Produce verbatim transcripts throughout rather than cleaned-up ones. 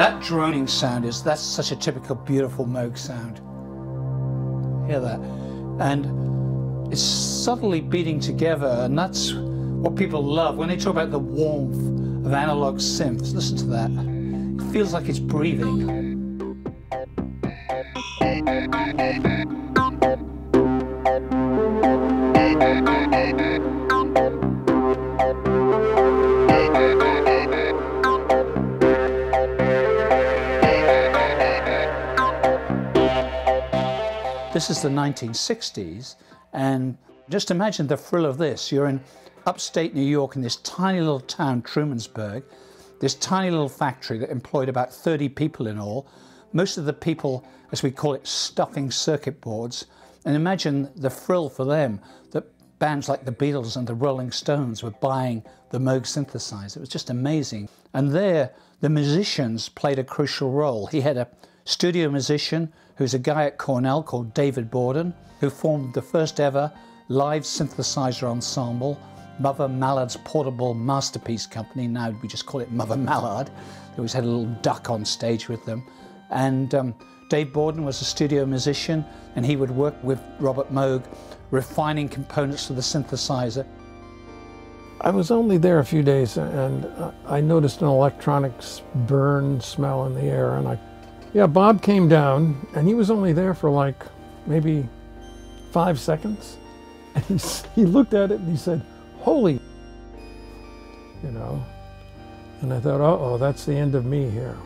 That droning sound is, that's such a typical beautiful Moog sound. Hear that? And it's subtly beating together, and that's what people love. When they talk about the warmth of analog synths, listen to that. It feels like it's breathing. This is the nineteen sixties, and just imagine the thrill of this. You're in upstate New York in this tiny little town, Trumansburg, this tiny little factory that employed about thirty people in all. Most of the people, as we call it, stuffing circuit boards. And imagine the thrill for them that bands like the Beatles and the Rolling Stones were buying the Moog synthesizer. It was just amazing. And there, the musicians played a crucial role. He had a studio musician, who's a guy at Cornell called David Borden, who formed the first ever live synthesizer ensemble, Mother Mallard's Portable Masterpiece Company. Now we just call it Mother Mallard. They always had a little duck on stage with them. And um, Dave Borden was a studio musician, and he would work with Robert Moog, refining components of the synthesizer. I was only there a few days, and I noticed an electronics burn smell in the air, and I Yeah, Bob came down, and he was only there for like maybe five seconds. And he, he looked at it and he said, "Holy," you know. And I thought, uh-oh, that's the end of me here.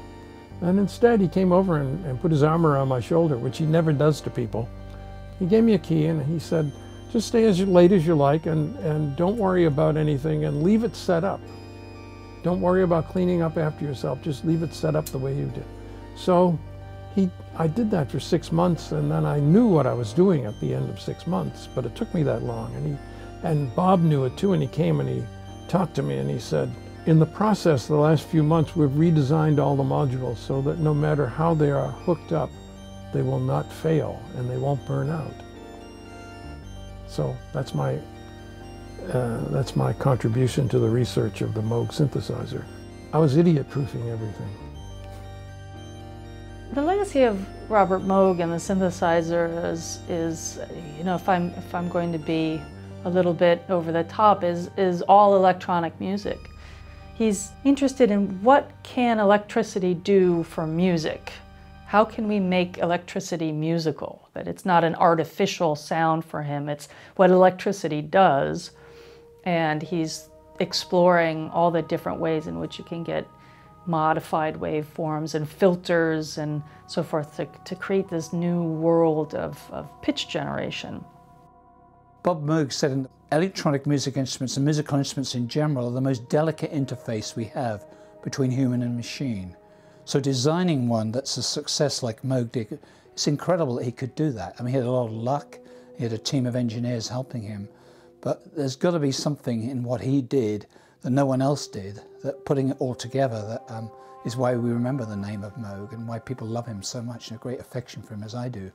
And instead he came over and, and put his arm around my shoulder, which he never does to people. He gave me a key and he said, "Just stay as late as you like, and, and don't worry about anything, and leave it set up. Don't worry about cleaning up after yourself. Just leave it set up the way you did." So he, I did that for six months, and then I knew what I was doing at the end of six months, but it took me that long. And, he, and Bob knew it too, and he came and he talked to me, and he said, "In the process, the last few months, we've redesigned all the modules so that no matter how they are hooked up, they will not fail and they won't burn out." So that's my, uh, that's my contribution to the research of the Moog synthesizer. I was idiot-proofing everything. The legacy of Robert Moog and the synthesizer is, is, you know, if I'm if I'm going to be a little bit over the top, is is all electronic music. He's interested in what can electricity do for music? How can we make electricity musical? That it's not an artificial sound for him. It's what electricity does, and he's exploring all the different ways in which you can get modified waveforms and filters and so forth to, to create this new world of, of pitch generation. Bob Moog said electronic music instruments and musical instruments in general are the most delicate interface we have between human and machine. So designing one that's a success like Moog did, it's incredible that he could do that. I mean, he had a lot of luck, he had a team of engineers helping him, but there's got to be something in what he did that no one else did, that putting it all together, that um, is why we remember the name of Moog and why people love him so much and a great affection for him, as I do.